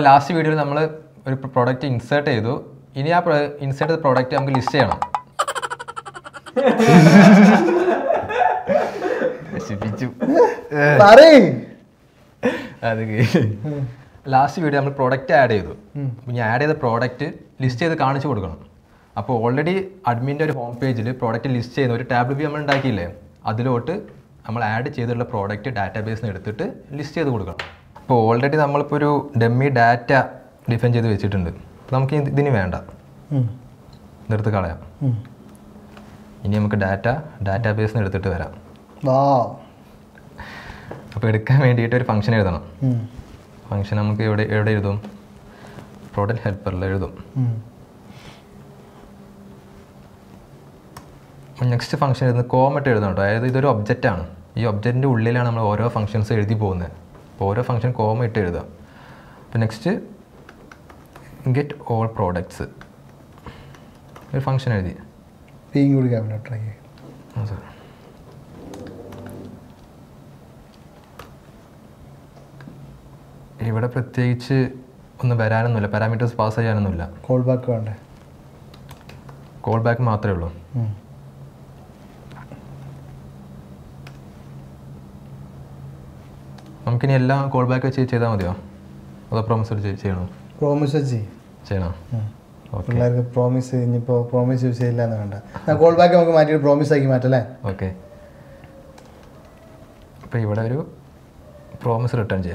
last video, we product insert. Insert the product list. Last video, we product add. We add the product list. So, already admin home page product list a tab we add the product database list. So, already we have dummy data define data database. Wow. Function function product helper. Next function is the comment. This is an object. This object is the function. The function comment. Next, get all products. This function is the parameters pass. Callback. Callback. Can you call back? Promise you say call back. Promise okay. Promise return.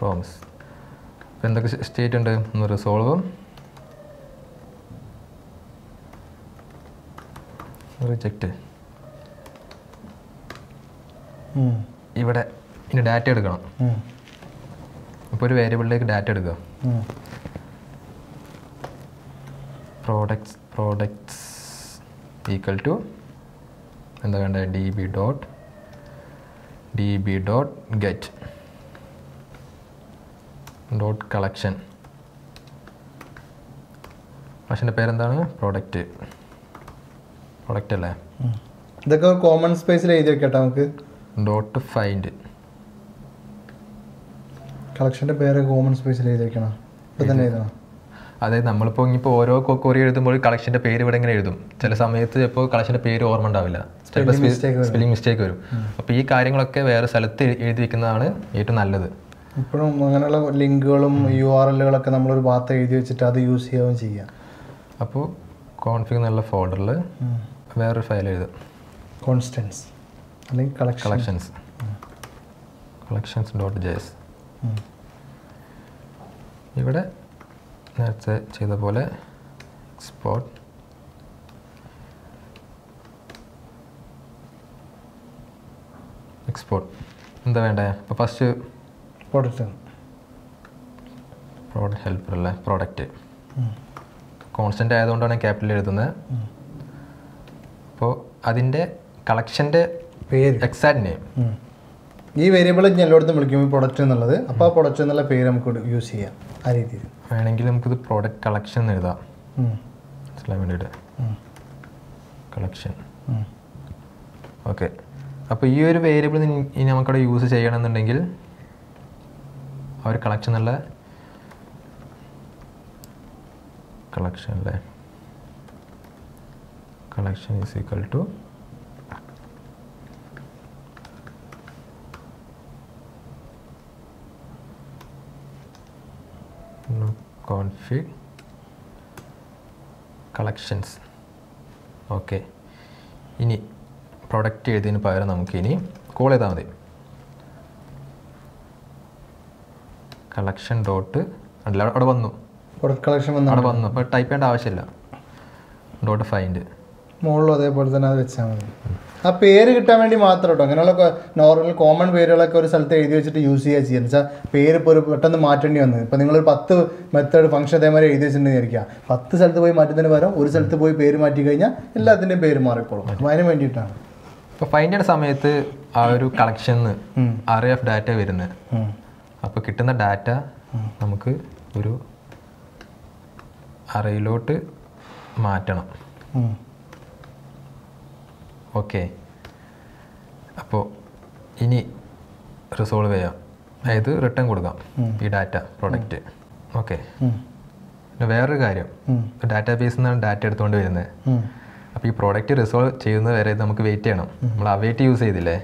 Promise. When the state and resolve reject. Here we have data. Now we have variable like data. Products equal to db get dot collection. Function name is product. Product is the common space. Dot find collection pair common space. That is number courier collection pair spelling mistake. Constants. Collections.js. Here let's export. First product helper product. Constant capital. Collection. Exact name. This variable is the product. Product use here. The product collection. Collection. Okay. Now, this variable is used our collection. Collection is equal to config collections. Okay. Ini product edine payara namukku ini call edamadi collection dot adala adu vannu product collection vannu adu vannu appo type enda avashyilla dot find mollo adey pole thana adu vechamadi aa peru kittan vendi mathram ട്ടോ anganalla normal common പേരുകളൊക്കെ ഒരു സ്ഥലത്തെ എഴുതി വെച്ചിട്ട് use ചെയ്യാ ചെയ്യുന്ന വെച്ചാ പേര് പെട്ടെന്ന് മാറ്റേണ്ടി വന്നു ഇപ്പോ നിങ്ങൾ ഒരു 10 മെത്തേഡ് ഫംഗ്ഷൻ അതേമാതിരി എഴുതി വെച്ചിട്ടുണ്ട് എന്ന് വിചാരിക്കുക 10 സ്ഥലത്ത് പോയി മാറ്റുന്നതിന് പകരം ഒരു സ്ഥലത്ത് പോയി പേര് മാറ്റി കഴിഞ്ഞാൽ എല്ലാത്തിന്റെയും പേര് മാറിക്കോളും അതിനു വേണ്ടിയിട്ടാണ് ഇപ്പോ ഫൈൻഡ് ചെയ്യുന്ന സമയത്ത് ആ ഒരു കളക്ഷൻന്ന് array of data വരുന്നു അപ്പോൾ കിട്ടുന്ന ഡാറ്റ നമുക്ക് ഒരു array ലോട്ട് മാറ്റണം. ഓക്കെ അപ്പോൾ ഇനി റിസോൾവ് ചെയ്യാം, അതായത് റിട്ടേൺ കൊടുക്കാം ഈ ഡാറ്റ പ്രൊഡക്റ്റ്. ഓക്കെ, പിന്നെ വേറൊരു കാര്യം, ഡാറ്റാ ബേസിൽ നിന്നാണ് ഡാറ്റ എടുത്തുകൊണ്ട് വരുന്നത്. അപ്പോൾ ഈ പ്രോഡക്റ്റ് റിസോൾവ് ചെയ്യുന്നത് വരെ നമുക്ക് വെയിറ്റ് ചെയ്യണം. നമ്മൾ അവൈറ്റ് യൂസ് ചെയ്തില്ലേ,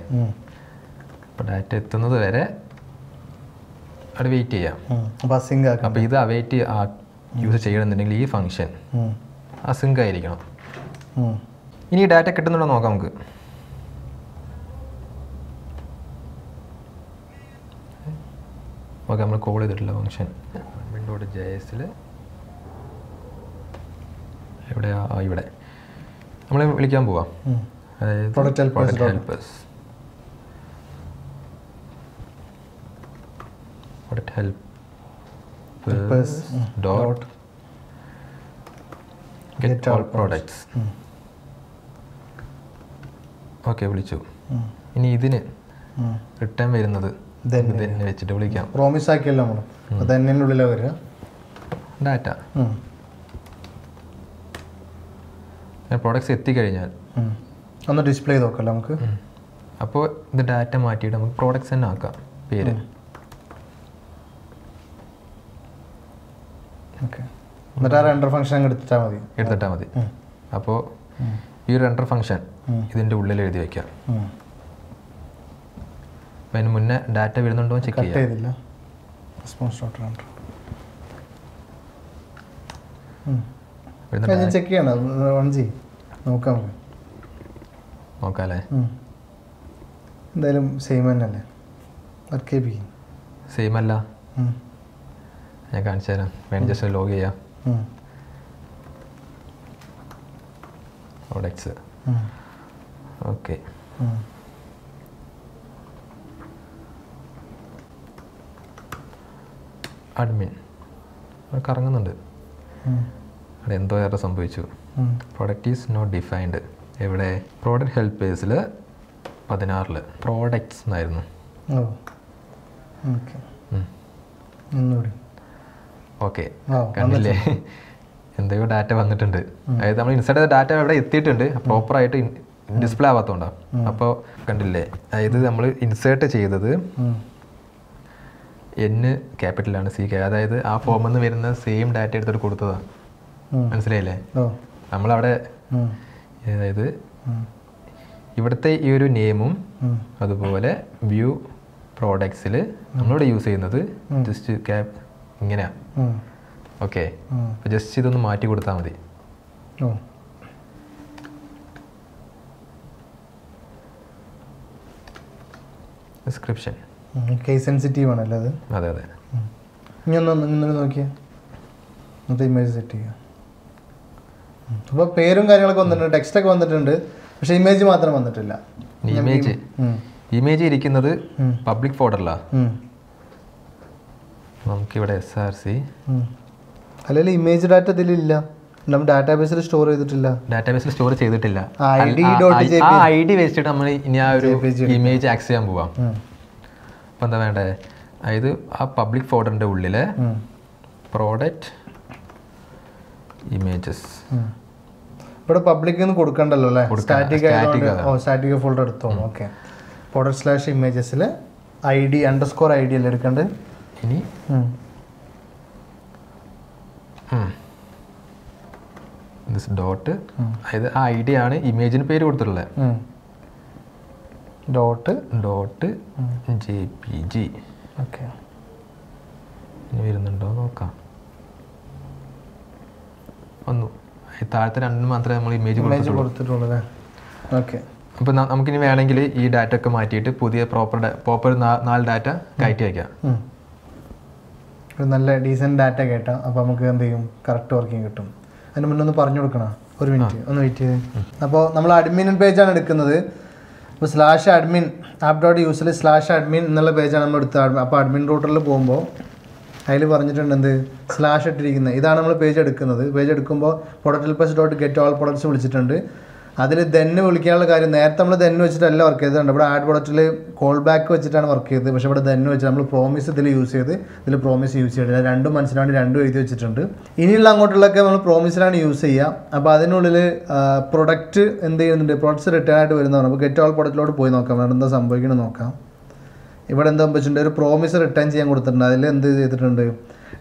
അപ്പോൾ ഡാറ്റ എത്തുന്നത് വരെ അത് വെയിറ്റ് ചെയ്യാം. അപ്പോൾ ഇത് അവൈറ്റ് യൂസ് ചെയ്യണമെന്നുണ്ടെങ്കിൽ ഈ ഫംഗ്ഷൻ അസിങ്ക് ആയിരിക്കണം. ഇനി ഡാറ്റ കിട്ടുന്നുണ്ടോ നോക്കാം നമുക്ക്. ഓക്കെ, നമ്മൾ കോൾ ചെയ്തിട്ടില്ല ഫംഗ്ഷൻ. വിൻഡോഡ് ജെഎസിൽ ഇവിടെ ഇവിടെ നമ്മൾ വിളിക്കാൻ പോവാം, അതായത് ഹെൽപ്പേഴ്സ്. ഓക്കെ, വിളിച്ചു. ഇനി ഇതിന് റിട്ടേൺ വരുന്നത് വെച്ചിട്ട് വിളിക്കാം. പ്രോമിസ് ആക്കിയല്ലോ നമ്മൾ, അതെന്നുള്ളിലാണ് വരിക ഡാറ്റ. പ്രോഡക്ട്സ് എത്തിക്കഴിഞ്ഞാൽ ഒന്ന് ഡിസ്പ്ലേ ചെയ്ത് നോക്കാം നമുക്ക്. അപ്പോൾ ഇത് ഡാറ്റ മാറ്റിയിട്ട് നമുക്ക് പ്രോഡക്ട്സ് തന്നെ ആക്കാം പേര്. ഓക്കെ, എന്നിട്ട് ആ റെൻഡർ ഫംഗ്ഷൻ അങ്ങ് എടുത്തിട്ടാൽ മതി. അപ്പോൾ ഈ റെൻഡർ ഫംഗ്ഷൻ ഇതിൻ്റെ ഉള്ളിൽ എഴുതി വയ്ക്കാം. അപ്പം അതിന് മുന്നേ ഡാറ്റ വരുന്നുണ്ടോ ചെക്ക് ചെയ്തില്ല. ചെക്ക് ചെയ്യണം, നോക്കാമല്ലേ? എന്തായാലും സെയിം തന്നെയല്ലേ? സെയിം അല്ല, ഞാൻ കാണിച്ചു തരാം. മാനേജേഴ്സ് ലോഗ് ചെയ്യാം. പ്രോഡക്ട്സ്. ഓക്കെ, അഡ്മിൻ കറങ്ങുന്നുണ്ട്. അവിടെ എന്തോ ഏറെ സംഭവിച്ചു. Product is not defined. ഇവിടെ പ്രോഡക്റ്റ് ഹെൽപ്പേഴ്സിൽ 16 പ്രോഡക്ട്സ് എന്നായിരുന്നു. ഓക്കെ, കണ്ടില്ലേ? എന്തെയോ ഡാറ്റ വന്നിട്ടുണ്ട്. അതായത് നമ്മൾ ഇൻസൈഡ് ചെയ്ത ഡാറ്റ ഇവിടെ എത്തിയിട്ടുണ്ട്, പ്രോപ്പറായിട്ട് ഡിസ്പ്ലേ ആവാത്തതുകൊണ്ടാണ്. അപ്പോൾ കണ്ടില്ലേ, അതായത് നമ്മൾ ഇൻസേർട്ട് ചെയ്തത് N ക്യാപിറ്റലാണ്, സി ക്യാ, അതായത് ആ ഫോമിൽ നിന്ന് വരുന്ന സെയിം ഡാറ്റ എടുത്തിട്ട് കൊടുത്തതാണ്. മനസ്സിലായില്ലേ? നമ്മളവിടെ അതായത് ഇവിടുത്തെ ഈ ഒരു നെയിമും അതുപോലെ വ്യൂ പ്രോഡക്ട്സിൽ നമ്മളിവിടെ യൂസ് ചെയ്യുന്നത് ജസ്റ്റ് ക്യാപ് ഇങ്ങനെയാണ്. ഓക്കെ, ജസ്റ്റ് ഇതൊന്ന് മാറ്റി കൊടുത്താൽ മതി. ഡിസ്ക്രിപ്ഷൻ കേസ് സെൻസിറ്റീവ് ആണല്ലേ അത്? അതെ അതെ. ഇനി ഒന്നും നോക്കിയാൽ ഇന്നത്തെ ഇമേജ് സെറ്റ് ചെയ്യുക. അപ്പോൾ പേരും കാര്യങ്ങളൊക്കെ വന്നിട്ടുണ്ട്, ടെക്സ്റ്റൊക്കെ വന്നിട്ടുണ്ട്, പക്ഷേ ഇമേജ് മാത്രം വന്നിട്ടില്ല. ഇമേജ് ഇരിക്കുന്നത് പബ്ലിക് ഫോൾഡറിലാണ്. നമുക്കിവിടെ SRC അല്ലെങ്കിൽ ഇമേജ് ഡാറ്റ ഇതിലില്ല, നമ്മൾ ഡാറ്റാബേസിൽ സ്റ്റോർ ചെയ്തിട്ടില്ല. ഡാറ്റാബേസിൽ സ്റ്റോർ ചെയ്തിട്ടില്ല. ID വെച്ചിട്ട് നമ്മൾ ഇനി ആ ഒരു ഇമേജ് ആക്സസ് ചെയ്യാൻ പോവാം. അപ്പോൾ എന്താ വേണ്ടേ? അതായത് ആ പബ്ലിക് ഫോൾഡറിൻ്റെ ഉള്ളിലെ പ്രോഡക്റ്റ് ഇമേജസ് ഇവിടെ പബ്ലിക്കിൽ നിന്ന് കൊടുക്കണ്ടല്ലോ അല്ലേ? സ്റ്റാറ്റിക് ഫോൾഡർ എടുത്തോളൂ. ഓക്കെ, പ്രോഡക്റ്റ് / ഇമേജസിൽ ID_ID അല്ലേ എടുക്കേണ്ടത്? ഇനി ഡോട്ട്, അതായത് ആ ID ആണ് ഇമേജിന് പേര് കൊടുത്തിട്ടുള്ളത്. .jpg. ഓക്കെ, ഇനി വരുന്നുണ്ടോ നോക്കാം. വന്നു. താഴത്തെ രണ്ടിന് മാത്രമേ നമ്മൾ ഇമേജ് കൊടുത്തിട്ടുള്ളൂ. ഓക്കെ, അപ്പോൾ നമുക്കിനി വേണമെങ്കിൽ ഈ ഡാറ്റ ഒക്കെ മാറ്റിയിട്ട് പുതിയ പ്രോപ്പർ 4 ഡാറ്റ കയറ്റി വയ്ക്കാം. ഒരു നല്ല ഡീസൻറ്റ് ഡാറ്റ കേട്ടാൽ അപ്പോൾ നമുക്ക് എന്ത് ചെയ്യും? കറക്റ്റ് വർക്കിംഗ് കിട്ടും. അതിന് മുന്നേ ഒന്ന് പറഞ്ഞു കൊടുക്കണം. ഒരു മിനിറ്റ് ഒന്ന് വെയിറ്റ് ചെയ്ത്. അപ്പോൾ നമ്മൾ അഡ്മിൻ പേജാണ് എടുക്കുന്നത്. അപ്പോൾ /admin app.useൽ /admin എന്നുള്ള പേജാണ് നമ്മൾ എടുത്തത്. അപ്പോൾ അഡ്മിൻ റൂട്ടറിൽ പോകുമ്പോൾ അതിൽ പറഞ്ഞിട്ടുണ്ട് എന്ത് / ഇട്ടിരിക്കുന്നത്. ഇതാണ് നമ്മൾ പേജ് എടുക്കുന്നത്. പേജ് എടുക്കുമ്പോൾ product helpers .get all products വിളിച്ചിട്ടുണ്ട്. That's then we will get then we will call back promise.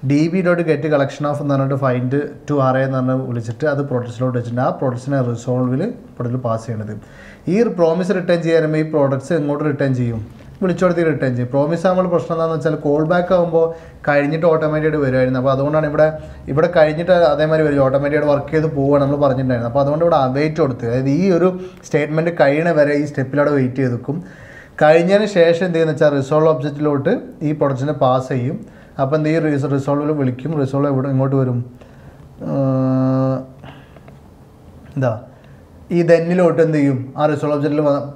db.get collection of to find two array the products load products resolve will pass here promise return products return promise callback automated automated work wait statement resolve object pass अपन देर resolve will क्यों resolve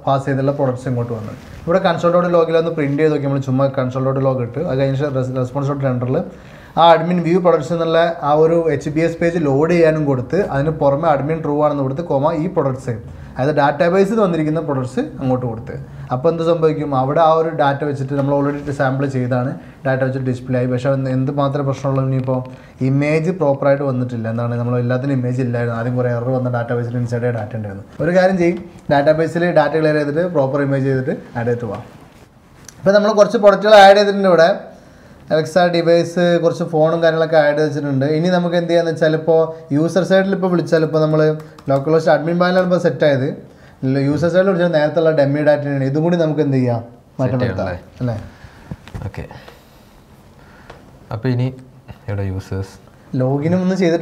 console admin view products HBS page load admin true products the database products data display image proper image database inside database proper image add Alexa device, phone, user side localhost admin file set user side dummy data okay. Users. Login users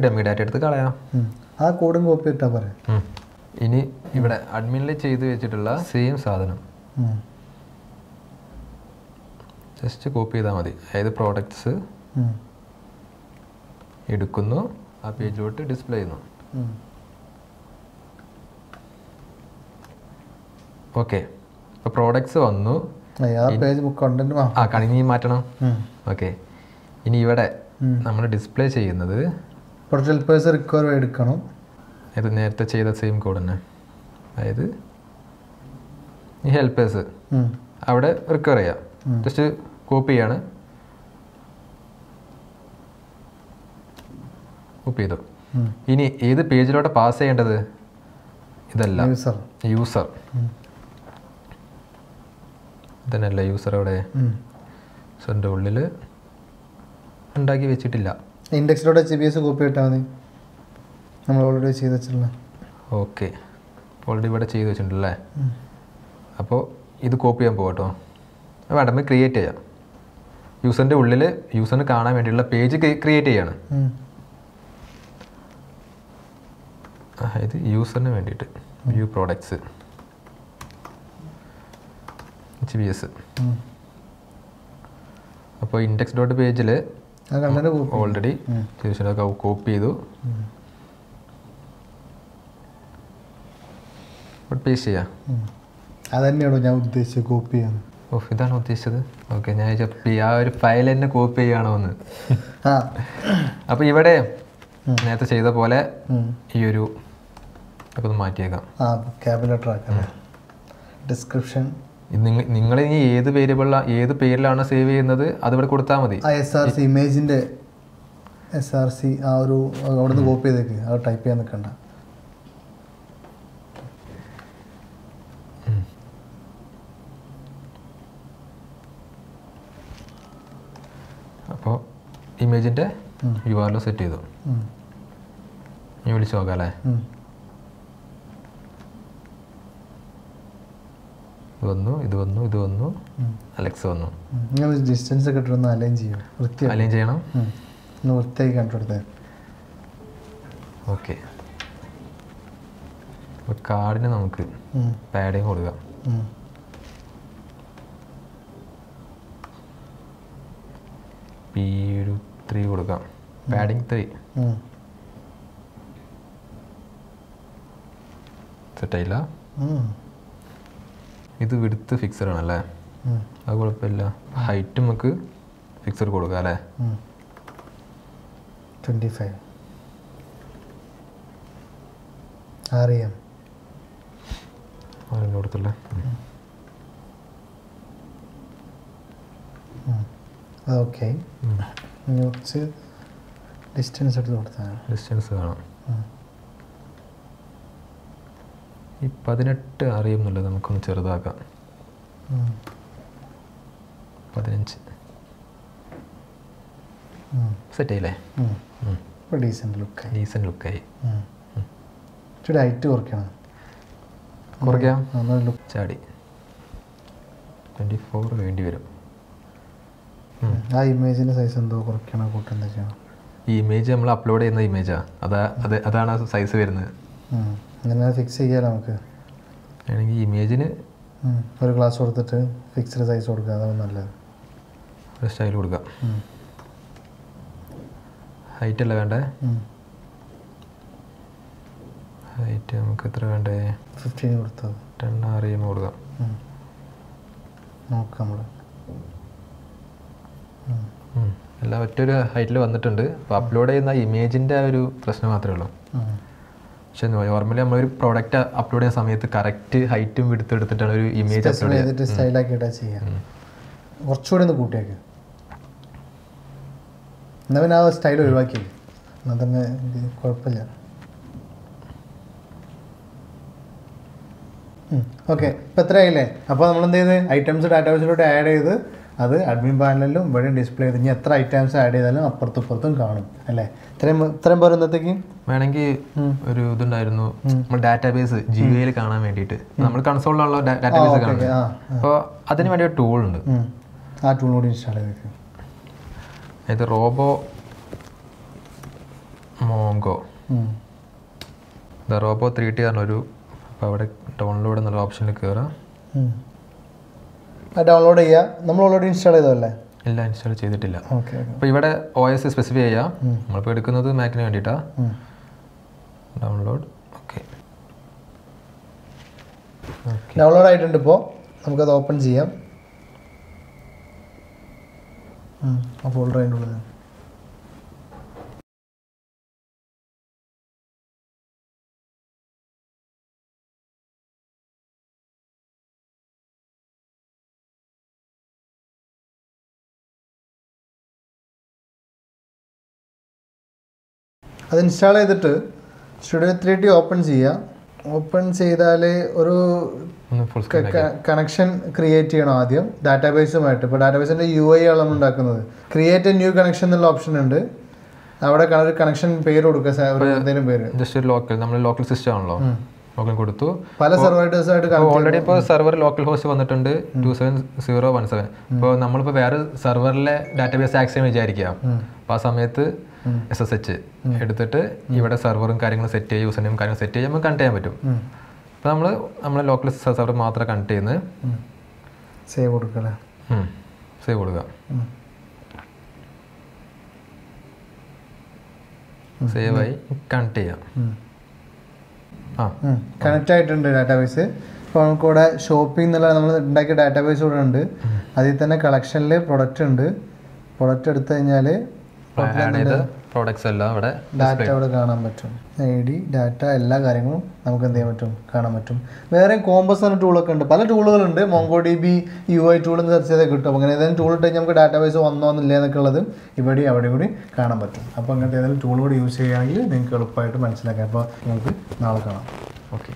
dummy data same just copy the products. Page display. Okay. The products are on Facebook content. Okay. This display. The same code. Help us. Just copy it. Copy it. This page is passed to the user. Then the user so, the index.gbs copy it. We already did it. Okay. Already did it. So, this copy it. I create a user page create a user view products HBS index.page already copy but paste copy oh, that's okay, I just copy a file and copy it. Now, here, I will change this. Description. You can save this variable. SRC image. SRC. Copy it. Type it. Image in URL set it. You will show Gala. Don't know. Alexa, no. You have distance control. No, take control there. Okay. But card in the padding order. P3 would come. Padding 3. So, Taylor? This is width fixer. I will put height fixer. 25. REM. I don't know. Okay. You see distance at the distance. This 18 REM is not going to be 15. Set it. Decent look. Decent look. Should I do it? Look. 24 individual. I imagine size and do image upload in the image. That's size. Then I fix it. Imagine for a glass or the fixed size or the style. Height is height 15 10 REM height upload image normally a product upload the correct height width image style. I have a style of working. I have a corporal. Okay, Patraile. Upon the items that I have added, other admin panel, but in display the Yatra items added up to Porton Garden. Trember in the thinking? Manangi, Rudun, I don't know. Database, GL Kana edited. Number console or database. I think I had told. I told you. This is Robomongo. The Robo 3T is download the option. Download it? We already installed it? No, I installed it. Now, OS is specific. We will click on the Mac. Download. Okay. Download item. We will open it. A folder in there. That install edittu Studio 3T open cheya. Open cheydale oru connection create database matter, but database UI create a new connection option and connection pair just local system local already server local host 27017 server database access SSH server set username set. We will save local server. Save it. Save it. Save it. Continue. Connect it to the database. We have shopping database. That is collection of products. Products data data we compass tool MongoDB UI tool database on the tool use.